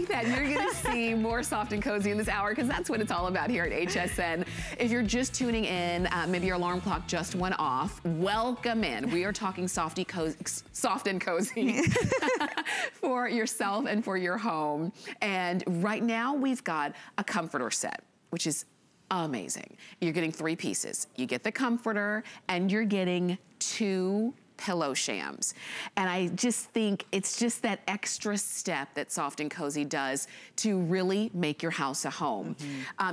like that. You're gonna see more Soft and Cozy in this hour because that's what it's all about here at HSN. If you're just tuning in, maybe your alarm clock just went off, welcome in. We are talking soft and cozy for yourself and for your home. And right now we've got a comforter set, which is amazing. You're getting 3 pieces. You get the comforter and you're getting 2 pillow shams. And I just think it's just that extra step that Soft and Cozy does to really make your house a home.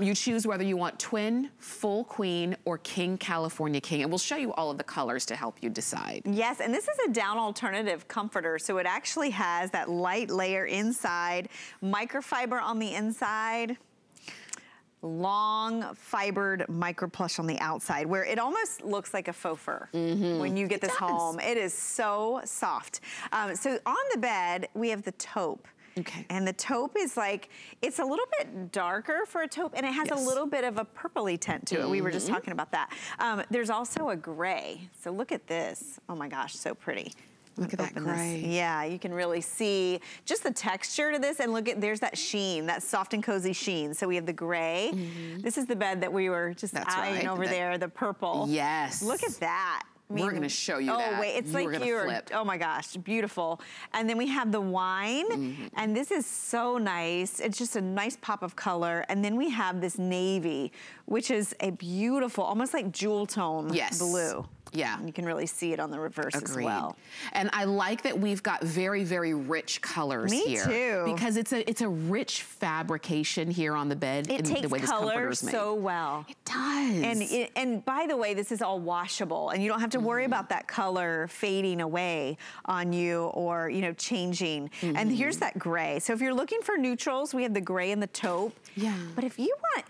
You choose whether you want twin, full queen, or king California king. And we'll show you all of the colors to help you decide. Yes, and this is a down alternative comforter. So it actually has that light layer inside, microfiber on the inside, long fibered microplush on the outside, where it almost looks like a faux fur when you get this home. It is so soft. So on the bed, we have the taupe. Okay. And the taupe is like, it's a little bit darker for a taupe, and it has a little bit of a purpley tint to it. We were just talking about that. There's also a gray. So look at this. Oh my gosh, so pretty. Look at that gray. Yeah, you can really see just the texture to this, and look at, there's that sheen, that Soft and Cozy sheen. So we have the gray. This is the bed that we were just eyeing over there, the purple. Yes. Look at that. I mean, we're gonna show you that. Oh wait, it's like you're, oh my gosh, beautiful. And then we have the wine, and this is so nice. It's just a nice pop of color. And then we have this navy, which is a beautiful, almost like jewel tone blue. Yeah. You can really see it on the reverse as well. And I like that we've got very, very rich colors here. Me too. Because it's a rich fabrication here on the bed. It takes the way color so well. It does. And by the way, this is all washable, and you don't have to worry about that color fading away on you or, you know, changing. And here's that gray. So if you're looking for neutrals, we have the gray and the taupe. Yeah. But if you want...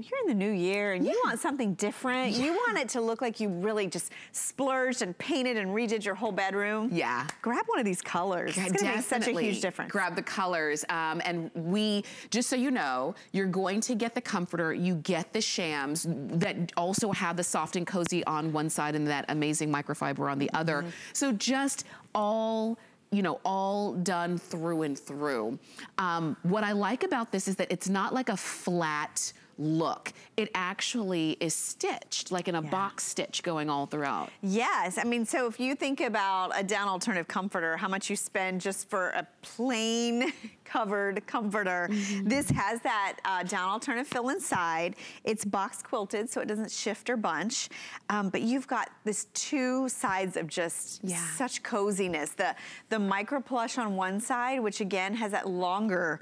You're in the new year and you want something different. You want it to look like you really just splurged and painted and redid your whole bedroom. Yeah. Grab one of these colors. It's gonna make such a huge difference. Grab the colors. And we, just so you know, you're going to get the comforter, you get the shams that also have the Soft and Cozy on one side and that amazing microfiber on the other. So just all done through and through. What I like about this is that it's not like a flat look. It actually is stitched, like in a box stitch going all throughout. Yes, I mean, so if you think about a down alternative comforter, how much you spend just for a plain covered comforter. This has that down alternative fill inside. It's box quilted, so it doesn't shift or bunch. But you've got this 2 sides of just such coziness. The micro plush on one side, which again has that longer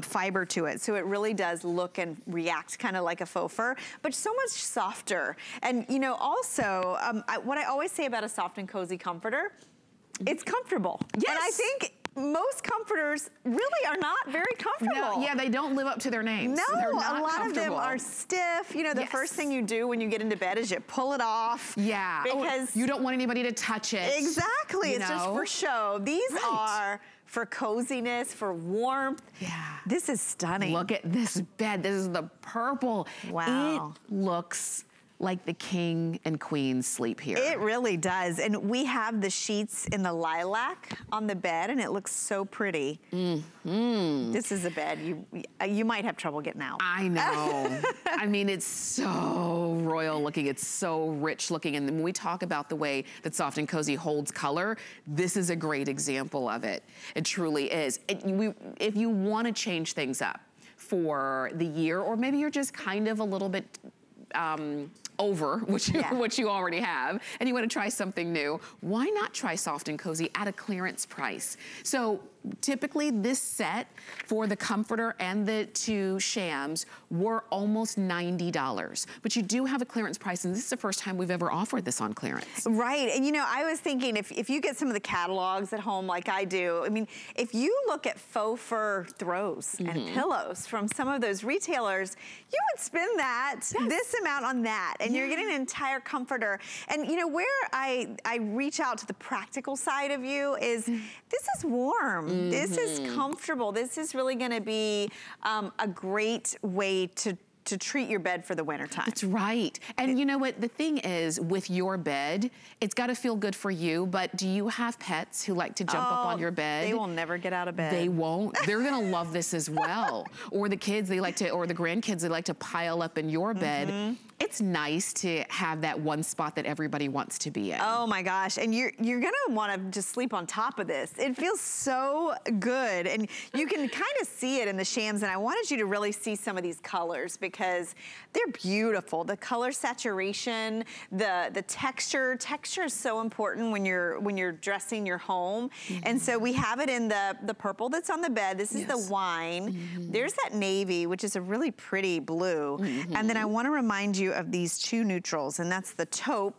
fiber to it. So it really does look and react kind of like a faux fur, but so much softer. And you know, also, what I always say about a Soft and Cozy comforter, it's comfortable. Yes. And I think most comforters really are not very comfortable. No, yeah, they don't live up to their names. No, they're not a lot of them are stiff. You know, the first thing you do when you get into bed is you pull it off. Yeah. Because you don't want anybody to touch it. Exactly. It's just for show. These are for coziness, for warmth. Yeah. This is stunning. Look at this bed. This is the purple. Wow. It looks like the king and queen sleep here. It really does. And we have the sheets in the lilac on the bed, and it looks so pretty. This is a bed you might have trouble getting out. I know. I mean, it's so royal looking. It's so rich looking. And when we talk about the way that Soft and Cozy holds color, this is a great example of it. It truly is. If you want to change things up for the year, or maybe you're just kind of a little bit over what you already have, and you want to try something new, why not try Soft and Cozy at a clearance price? So typically this set for the comforter and the 2 shams were almost $90, but you do have a clearance price, and this is the first time we've ever offered this on clearance. Right, and you know, I was thinking if you get some of the catalogs at home like I do, I mean, if you look at faux fur throws and pillows from some of those retailers, you would spend that, this amount on that, and you're getting an entire comforter. And you know, where I reach out to the practical side of you is, this is warm. This is comfortable. This is really gonna be a great way to to treat your bed for the winter time. That's right. And you know what, the thing is with your bed, it's gotta feel good for you, but do you have pets who like to jump up on your bed? They will never get out of bed. They won't. They're gonna love this as well. Or the kids, they like to, or the grandkids, they like to pile up in your bed. Mm-hmm. It's nice to have that one spot that everybody wants to be in. Oh my gosh, and you're gonna wanna just sleep on top of this. It feels so good, and you can kind of see it in the shams, and I wanted you to really see some of these colors because they're beautiful. The color saturation, the texture is so important when you're dressing your home. Mm-hmm. And so we have it in the purple that's on the bed. This is the wine. Mm-hmm. There's that navy, which is a really pretty blue. Mm-hmm. And then I wanna remind you of these two neutrals, and that's the taupe,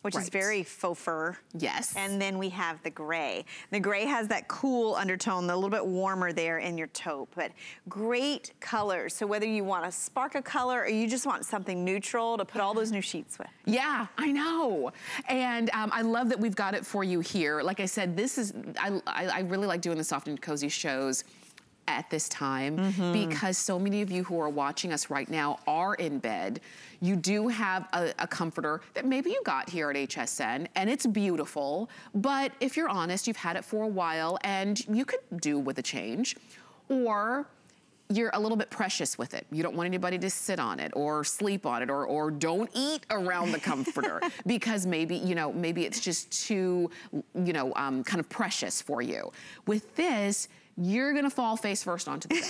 which is very faux fur. Yes. And then we have the gray. The gray has that cool undertone, a little bit warmer there in your taupe, but great colors. So whether you want to spark a color or you just want something neutral to put all those new sheets with. Yeah, I know. And I love that we've got it for you here. Like I said, this is, I really like doing the Soft and Cozy shows at this time, mm-hmm, because so many of you who are watching us right now are in bed. You do have a comforter that maybe you got here at HSN, and it's beautiful, but if you're honest, you've had it for a while and you could do with a change, or you're a little bit precious with it. You don't want anybody to sit on it or sleep on it, or don't eat around the comforter because maybe, you know, maybe it's just too, you know, kind of precious for you. With this, you're gonna fall face first onto the bed.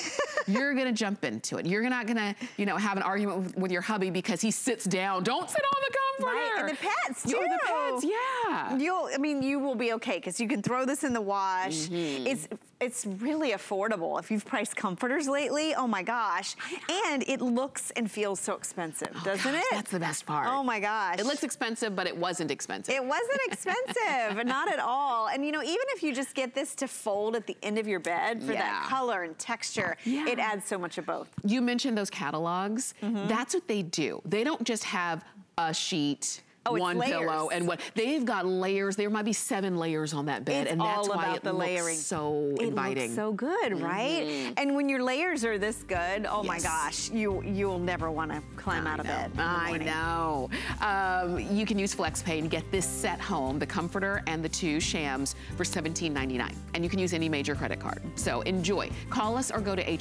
You're gonna jump into it. You're not gonna, you know, have an argument with your hubby because he sits down. Don't sit on the comforter. Right, and the pets too. The pets, yeah. I mean, you will be okay because you can throw this in the wash. Mm-hmm. It's really affordable. If you've priced comforters lately, oh my gosh. And it looks and feels so expensive, doesn't it? That's the best part. Oh my gosh. It looks expensive, but it wasn't expensive. It wasn't expensive, not at all. And you know, even if you just get this to fold at the end of your bed for that color and texture, it adds so much of both. You mentioned those catalogs. Mm-hmm. That's what they do. They don't just have a sheet, one pillow, and what they've got layers. There might be 7 layers on that bed, and that's why it looks so inviting. It looks so good, right? Mm-hmm. And when your layers are this good, oh my gosh, you'll never want to climb out of bed. I know. You can use FlexPay and get this set home, the comforter and the 2 shams, for $17.99, and you can use any major credit card. So enjoy. Call us or go to